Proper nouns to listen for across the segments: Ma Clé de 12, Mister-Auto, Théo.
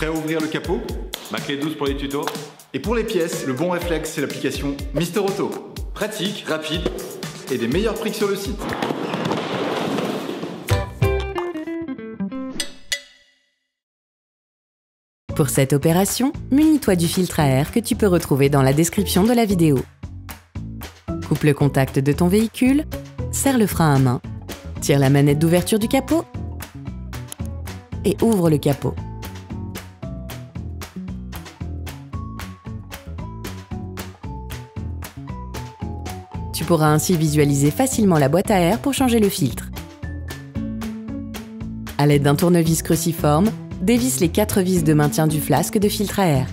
Prêt à ouvrir le capot? Ma Clé de 12 pour les tutos. Et pour les pièces, le bon réflexe, c'est l'application Mister Auto. Pratique, rapide et des meilleurs prix que sur le site. Pour cette opération, munis-toi du filtre à air que tu peux retrouver dans la description de la vidéo. Coupe le contact de ton véhicule, serre le frein à main, tire la manette d'ouverture du capot et ouvre le capot. Tu pourras ainsi visualiser facilement la boîte à air pour changer le filtre. À l'aide d'un tournevis cruciforme, dévisse les 4 vis de maintien du flasque de filtre à air.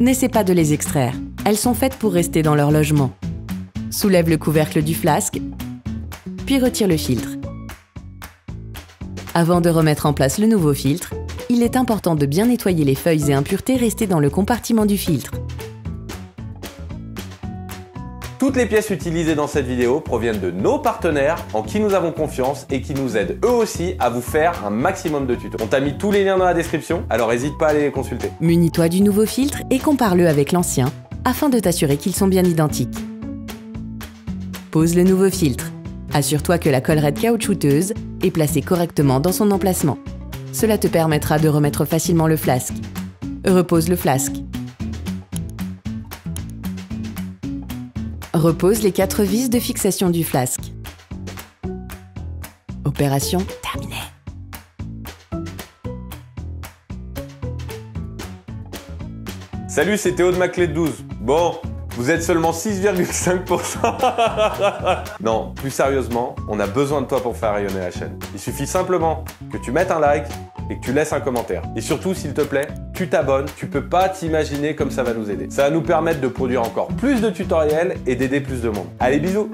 N'essaie pas de les extraire, elles sont faites pour rester dans leur logement. Soulève le couvercle du flasque, puis retire le filtre. Avant de remettre en place le nouveau filtre, il est important de bien nettoyer les feuilles et impuretés restées dans le compartiment du filtre. Toutes les pièces utilisées dans cette vidéo proviennent de nos partenaires en qui nous avons confiance et qui nous aident eux aussi à vous faire un maximum de tutos. On t'a mis tous les liens dans la description, alors n'hésite pas à aller les consulter. Munis-toi du nouveau filtre et compare-le avec l'ancien afin de t'assurer qu'ils sont bien identiques. Pose le nouveau filtre. Assure-toi que la collerette caoutchouteuse est placée correctement dans son emplacement. Cela te permettra de remettre facilement le flasque. Repose le flasque. Repose les 4 vis de fixation du flasque. Opération terminée. Salut, c'est Théo de Ma Clé de 12. Bon, vous êtes seulement 6,5%. Non, plus sérieusement, on a besoin de toi pour faire rayonner la chaîne. Il suffit simplement que tu mettes un like et que tu laisses un commentaire. Et surtout, s'il te plaît, tu t'abonnes. Tu peux pas t'imaginer comme ça va nous aider. Ça va nous permettre de produire encore plus de tutoriels et d'aider plus de monde. Allez, bisous!